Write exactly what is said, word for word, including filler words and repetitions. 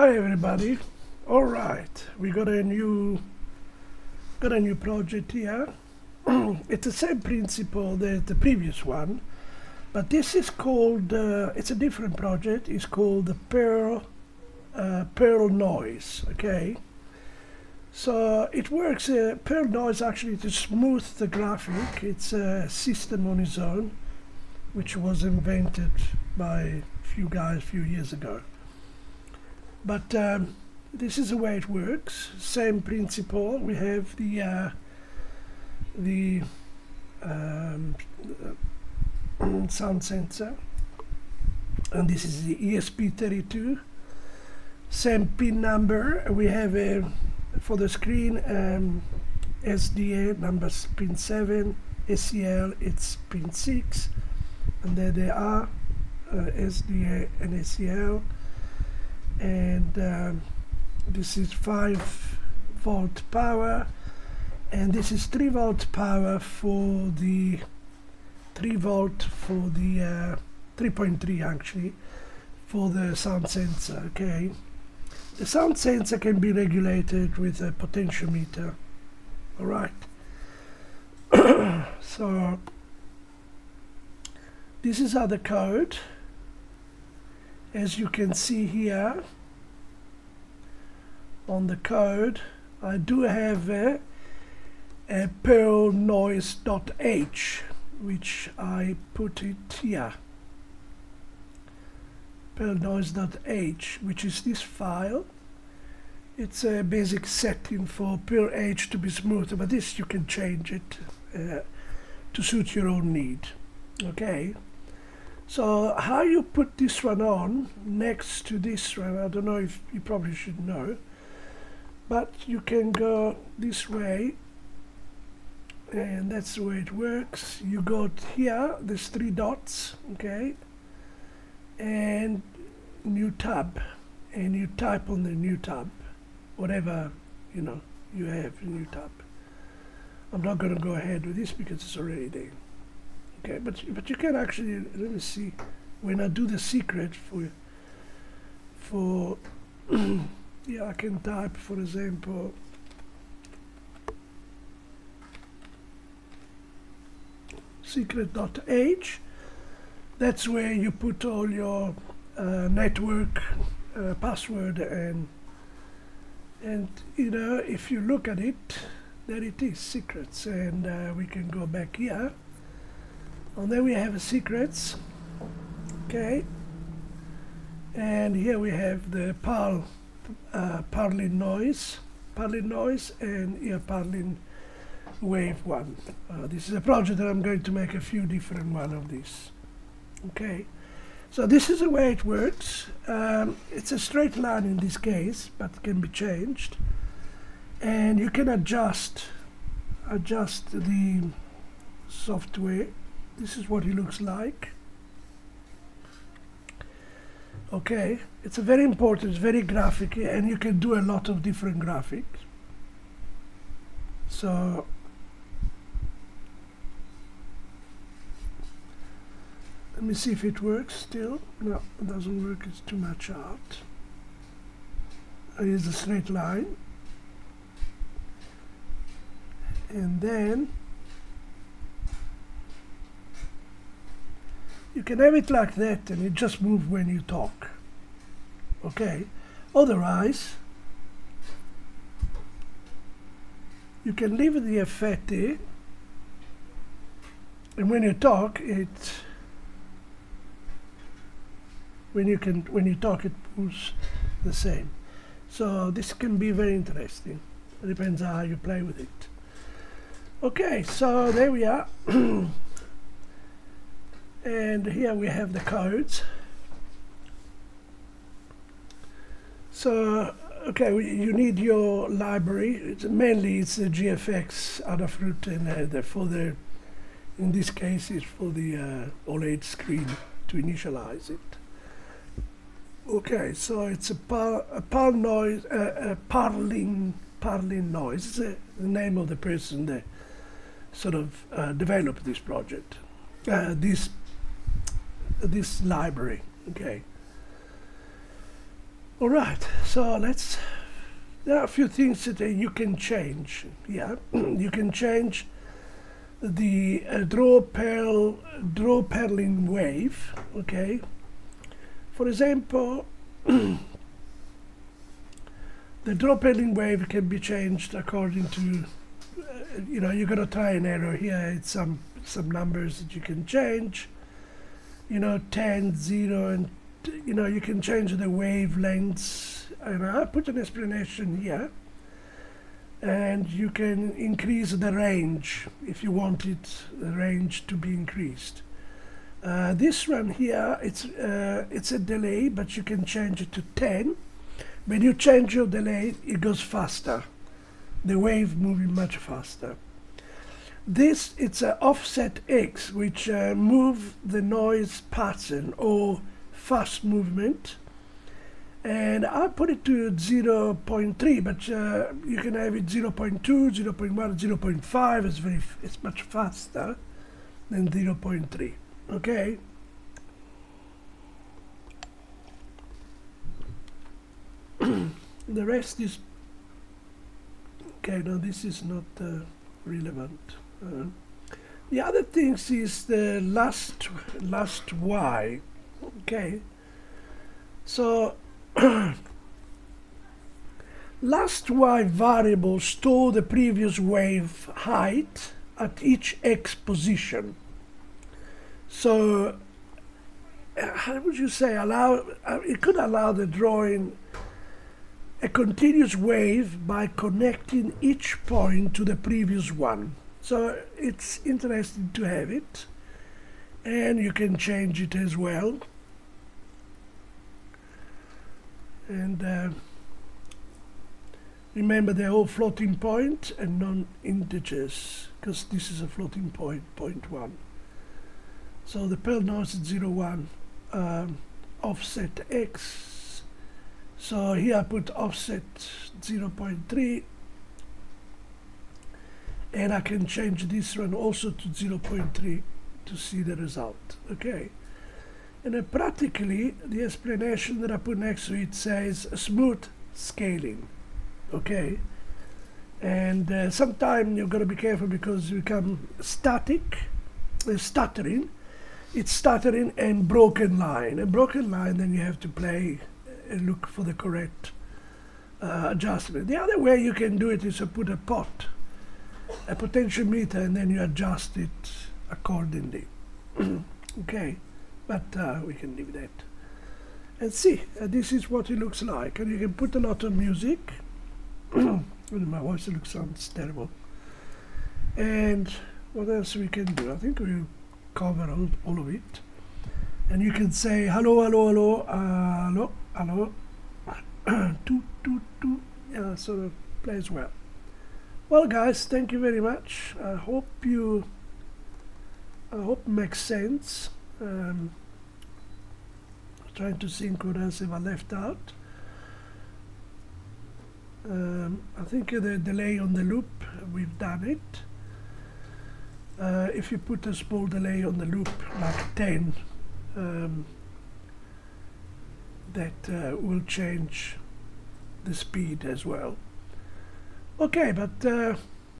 Hi everybody. All right, we got a new got a new project here. It's the same principle that the previous one, but this is called uh, it's a different project. It's called the Perl uh, Perl noise. Okay, so it works. Uh, Perl noise actually to smooth the graphic. It's a system on its own, which was invented by a few guys a few years ago. But um, this is the way it works. Same principle. We have the uh, the um, sound sensor, and this is the E S P thirty-two. Same pin number. We have a for the screen um, S D A numbers pin seven, S C L it's pin six, and there they are, uh, S D A and S C L. And um, this is five volt power, and this is three volt power for the three volt for the three point three uh, actually for the sound sensor. Okay, the sound sensor can be regulated with a potentiometer. All right. So this is other code. As you can see here on the code, I do have a, a Perl noise.h, which I put it here. Perl noise.h, which is this file. It's a basic setting for Perl H to be smooth, but this you can change it uh, to suit your own need. Okay. So how you put this one on next to this one, I don't know, if you probably should know, but you can go this way, and that's the way it works. You got here, there's three dots, okay, and new tab, and you type on the new tab, whatever, you know, you have a new tab. I'm not going to go ahead with this because it's already there. Okay, but but you can actually, let me see, when I do the secret for for yeah, I can type, for example, secret.h. That's where you put all your uh, network uh, password, and and you know, if you look at it, there it is, secrets, and uh, we can go back here. And then we have a secrets, okay, and here we have the Perl, uh, Perlin noise, Perlin noise, and here Perlin wave one. Uh, this is a project that I'm going to make a few different one of these. Okay, so this is the way it works. Um, it's a straight line in this case, but it can be changed, and you can adjust adjust the software. This is what it looks like. Okay, it's a very important, it's very graphic, and you can do a lot of different graphics. So let me see if it works still. No, it doesn't work, it's too much out. It is a straight line. And then you can have it like that, and it just moves when you talk. Okay, otherwise you can leave the effect there, and when you talk it when you can when you talk it moves the same. So this can be very interesting. It depends on how you play with it. Okay, so there we are. And here we have the codes. So okay, we, you need your library. It's mainly it's the G F X, Adafruit, and uh, the for the in this case it's for the uh, OLED screen to initialize it. Okay, so it's a par a par noise uh, a Perlin Perlin noise. It's a, the name of the person that sort of uh, developed this project. Uh, this. this library. Okay, All right, so let's, there are a few things that uh, you can change. Yeah, you can change the uh, draw Perl, draw Perlin wave, okay? For example, the draw Perlin wave can be changed according to, uh, you know, you're gonna try an error here. It's some, some numbers that you can change, you know, ten, zero, and you know, you can change the wavelengths, and I'll put an explanation here. And you can increase the range if you want it, the range to be increased. Uh, this one here, it's uh, it's a delay, but you can change it to ten. When you change your delay, it goes faster. The wave moving much faster. This, it's an offset X, which uh, move the noise pattern or fast movement, and I'll put it to zero point three, but uh, you can have it zero point two, zero point one, zero point five. It's very f it's much faster than zero point three, okay? The rest is okay. No, this is not uh, relevant. Uh, the other things is the last last Y. Okay, so last Y variable store the previous wave height at each X position. So uh, how would you say allow? Uh, it could allow the drawing a continuous wave by connecting each point to the previous one. So it's interesting to have it. And you can change it as well. And uh, remember, they're all floating point and non-integers, because this is a floating point, point one. So the Perl noise is zero one, um, offset X. So here I put offset zero point three, and I can change this one also to zero point three. To see the result, okay? And then practically the explanation that I put next to it says smooth scaling, okay? And uh, sometimes you've got to be careful because you become static, uh, stuttering. It's stuttering and broken line. A broken line, then you have to play and look for the correct uh, adjustment. The other way you can do it is to put a pot, a potentiometer, and then you adjust it accordingly. Okay, but uh, we can leave that and see. Uh, this is what it looks like, and you can put a lot of music. My voice looks sounds terrible. And what else we can do? I think we'll cover all, all of it. And you can say hello, hello, hello, uh, hello, hello, toot, toot, toot. Yeah, sort of plays well. Well, guys, thank you very much. I hope you. I hope it makes sense. Um, trying to think what else have I left out. Um, I think uh, the delay on the loop, we've done it. Uh, if you put a small delay on the loop, like ten, um, that uh, will change the speed as well. Okay, but uh,